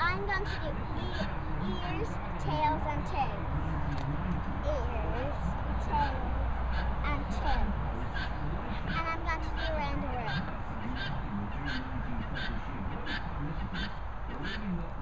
I'm going to do ears, tails, and tails. Ears, tails, and tails. And I'm going to do round and round.